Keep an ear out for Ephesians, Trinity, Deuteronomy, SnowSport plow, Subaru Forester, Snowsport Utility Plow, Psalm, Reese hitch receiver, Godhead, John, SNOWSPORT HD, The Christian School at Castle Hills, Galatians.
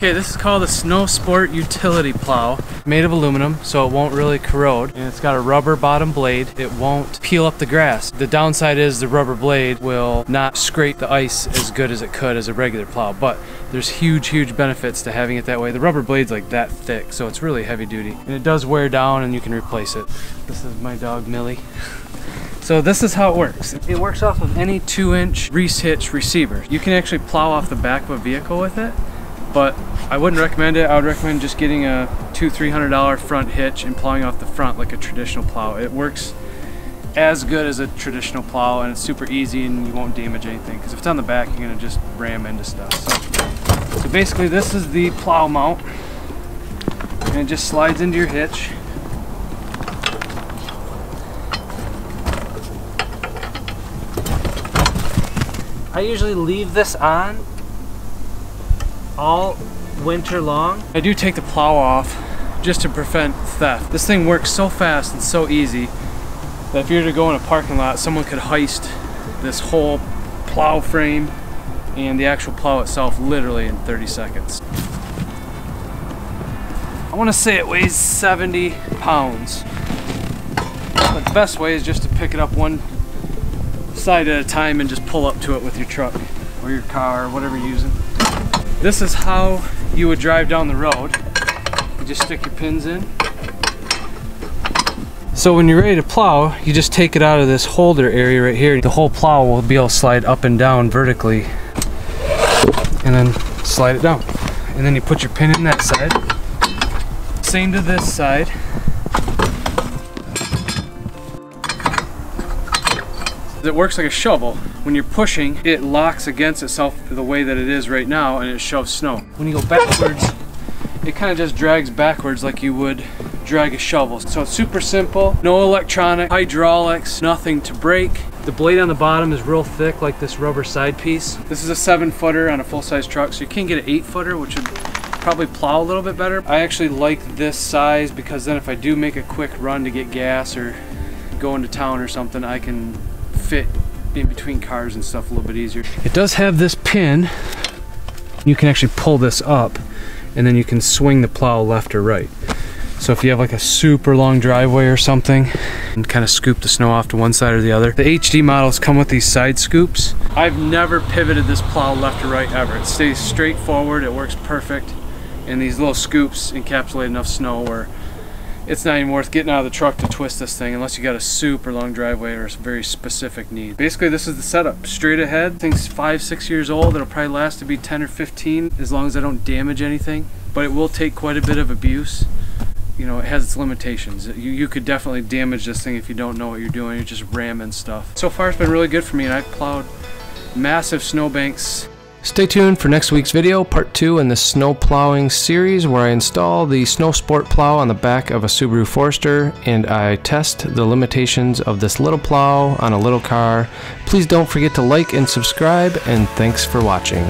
Okay, this is called the SnowSport Utility Plow. Made of aluminum, so it won't really corrode, and it's got a rubber bottom blade. It won't peel up the grass. The downside is the rubber blade will not scrape the ice as good as it could as a regular plow, but there's huge benefits to having it that way. The rubber blade's like that thick, so it's really heavy duty, and it does wear down and you can replace it. This is my dog Millie. So this is how it works. It works off of any 2-inch Reese hitch receiver. You can actually plow off the back of a vehicle with it, but I wouldn't recommend it. I would recommend just getting a $200–$300 front hitch and plowing off the front like a traditional plow. It works as good as a traditional plow, and it's super easy and you won't damage anything, because if it's on the back, you're gonna just ram into stuff. So basically this is the plow mount, and it just slides into your hitch. I usually leave this on all winter long. I do take the plow off just to prevent theft. This thing works so fast and so easy that if you were to go in a parking lot, someone could heist this whole plow frame and the actual plow itself literally in 30 seconds. I want to say it weighs 70 pounds. But the best way is just to pick it up one side at a time and just pull up to it with your truck or your car or whatever you're using. This is how you would drive down the road. You just stick your pins in. So when you're ready to plow, you just take it out of this holder area right here. The whole plow will be able to slide up and down vertically and then slide it down. And then you put your pin in that side. Same to this side. It works like a shovel. When you're pushing, it locks against itself the way that it is right now, and it shoves snow. When you go backwards, it kind of just drags backwards like you would drag a shovel. So it's super simple. No electronic, hydraulics, nothing to break. The blade on the bottom is real thick, like this rubber side piece. This is a 7-footer on a full-size truck, so you can get an 8-footer, which would probably plow a little bit better. I actually like this size because then if I do make a quick run to get gas or go into town or something, I can fit in between cars and stuff a little bit easier. It does have this pin. You can actually pull this up and then you can swing the plow left or right. So if you have like a super long driveway or something, and kind of scoop the snow off to one side or the other. The HD models come with these side scoops. I've never pivoted this plow left or right ever. It stays straight forward, it works perfect, and these little scoops encapsulate enough snow where it's not even worth getting out of the truck to twist this thing unless you got a super long driveway or a very specific need. Basically, this is the setup. Straight ahead, thing's 5-6 years old. It'll probably last to be 10 or 15 as long as I don't damage anything, but it will take quite a bit of abuse. You know, it has its limitations. You could definitely damage this thing if you don't know what you're doing. You're just ramming stuff. So far, it's been really good for me, and I've plowed massive snowbanks. Stay tuned for next week's video, part 2 in the snow plowing series, where I install the SnowSport plow on the back of a Subaru Forester and I test the limitations of this little plow on a little car. Please don't forget to like and subscribe, and thanks for watching.